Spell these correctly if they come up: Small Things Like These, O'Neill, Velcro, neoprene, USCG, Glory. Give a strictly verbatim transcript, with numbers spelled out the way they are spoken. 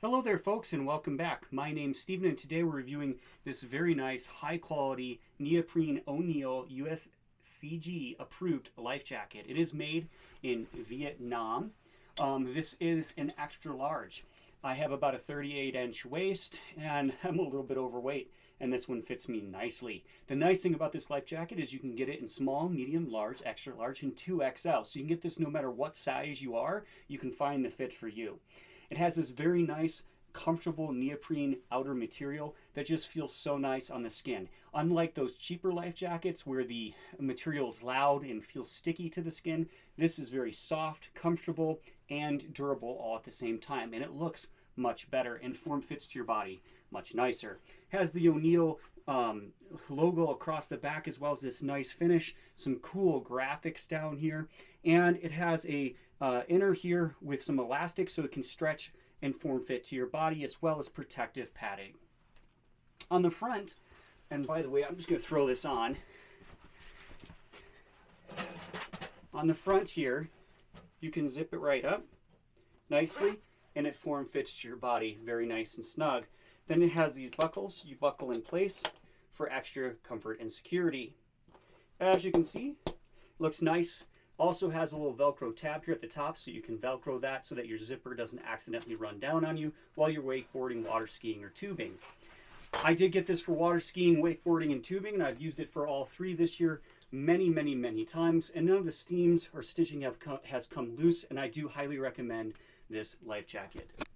Hello there folks, and welcome back. My name's Steven, and today we're reviewing this very nice high quality neoprene O'Neill U S C G approved life jacket. It is made in Vietnam. Um, this is an extra large. I have about a thirty-eight inch waist and I'm a little bit overweight, and this one fits me nicely. The nice thing about this life jacket is you can get it in small, medium, large, extra large, and two X L. So you can get this no matter what size you are, you can find the fit for you. It has this very nice, comfortable neoprene outer material that just feels so nice on the skin. Unlike those cheaper life jackets where the material is loud and feels sticky to the skin, this is very soft, comfortable, and durable all at the same time, and it looks much better and form fits to your body much nicer. Has the O'Neill um, logo across the back, as well as this nice finish, some cool graphics down here, and it has a uh, inner here with some elastic so it can stretch and form fit to your body, as well as protective padding on the front. And by the way, I'm just going to throw this on. On the front here, you can zip it right up nicely, and it form fits to your body very nice and snug. Then it has these buckles. You buckle in place for extra comfort and security. As you can see, it looks nice. Also has a little Velcro tab here at the top, so you can Velcro that so that your zipper doesn't accidentally run down on you while you're wakeboarding, water skiing, or tubing. I did get this for water skiing, wakeboarding, and tubing, and I've used it for all three this year many, many, many times, and none of the seams or stitching have come, has come loose, and I do highly recommend this life jacket.